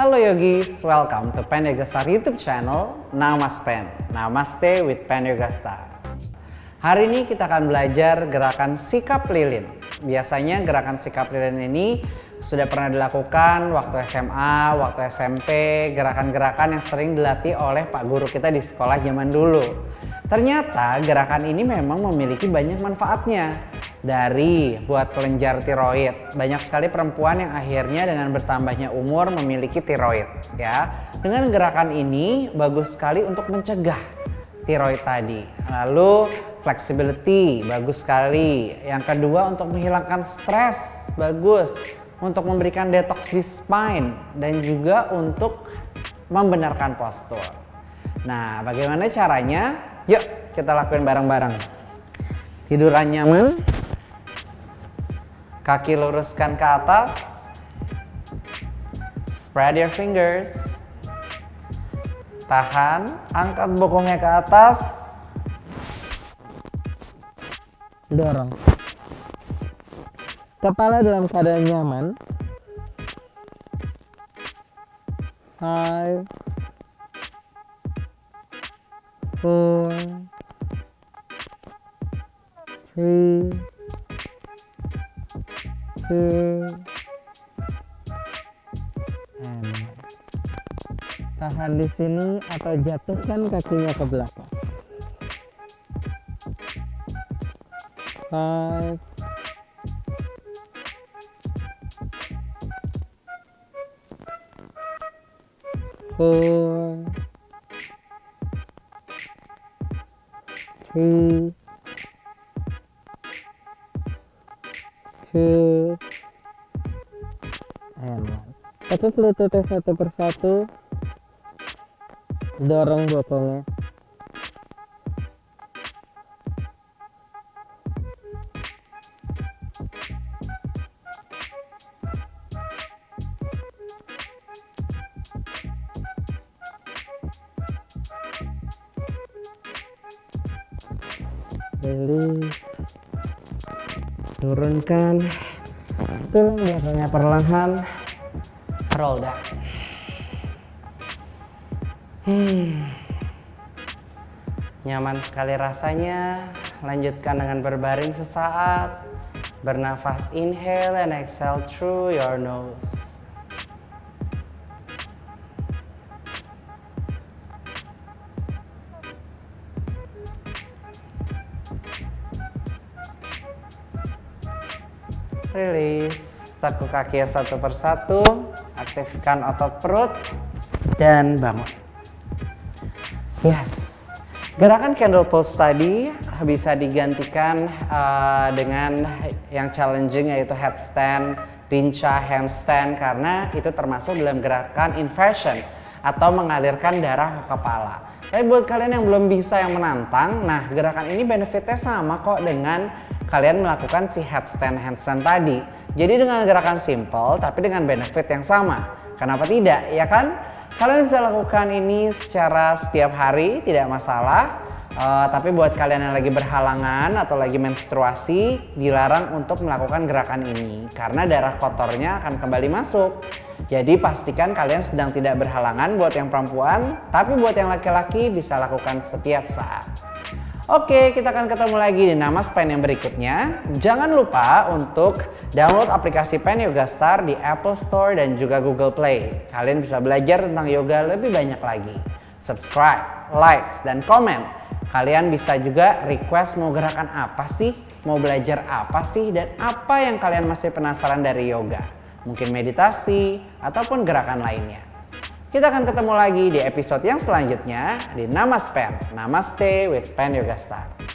Hello yogis, welcome to Pan Yoga Star YouTube channel. Namaste, Namaste with Pan Yoga Star. Hari ini kita akan belajar gerakan sikap lilin. Biasanya gerakan sikap lilin ini sudah pernah dilakukan waktu SMA, waktu SMP, gerakan-gerakan yang sering dilatih oleh pak guru kita di sekolah zaman dulu. Ternyata gerakan ini memang memiliki banyak manfaatnya. Dari buat kelenjar tiroid, banyak sekali perempuan yang akhirnya dengan bertambahnya umur memiliki tiroid, ya. Dengan gerakan ini bagus sekali untuk mencegah tiroid tadi. Lalu flexibility bagus sekali. Yang kedua untuk menghilangkan stres, bagus untuk memberikan detox di spine dan juga untuk membenarkan postur. Nah, bagaimana caranya? Yuk, kita lakuin bareng-bareng. Tiduran nyaman. Kaki luruskan ke atas, spread your fingers, tahan, angkat bokongnya ke atas, dorong, kepala dalam keadaan nyaman, high, four, three, and tahan di sini atau jatuhkan kakinya ke belakang. 5, 4, 3, 2, and 1. Tekuk lututnya satu persatu, dorong bokongnya. Release, turunkan tulang belakangnya perlahan, roll down. Nyaman sekali rasanya. Lanjutkan dengan berbaring sesaat, bernafas inhale and exhale through your nose. Rilis, tekuk kaki satu persatu, aktifkan otot perut, dan bangun. Yes, gerakan candle pose tadi bisa digantikan dengan yang challenging, yaitu headstand, pincah, handstand, karena itu termasuk dalam gerakan inversion atau mengalirkan darah ke kepala. Tapi buat kalian yang belum bisa, yang menantang, nah gerakan ini benefitnya sama kok dengan kalian melakukan si handstand tadi. Jadi dengan gerakan simple tapi dengan benefit yang sama. Kenapa tidak, ya kan? Kalian bisa lakukan ini secara setiap hari, tidak masalah. Tapi buat kalian yang lagi berhalangan atau lagi menstruasi, dilarang untuk melakukan gerakan ini karena darah kotornya akan kembali masuk. Jadi pastikan kalian sedang tidak berhalangan buat yang perempuan, tapi buat yang laki-laki bisa lakukan setiap saat. Oke, kita akan ketemu lagi di Namaste Pan yang berikutnya. Jangan lupa untuk download aplikasi Pan Yoga Star di Apple Store dan juga Google Play. Kalian bisa belajar tentang yoga lebih banyak lagi. Subscribe, like, dan komen. Kalian bisa juga request mau gerakan apa sih, mau belajar apa sih, dan apa yang kalian masih penasaran dari yoga. Mungkin meditasi, ataupun gerakan lainnya. Kita akan ketemu lagi di episode yang selanjutnya di Namaste Pan, Namaste with Pan Yoga Star.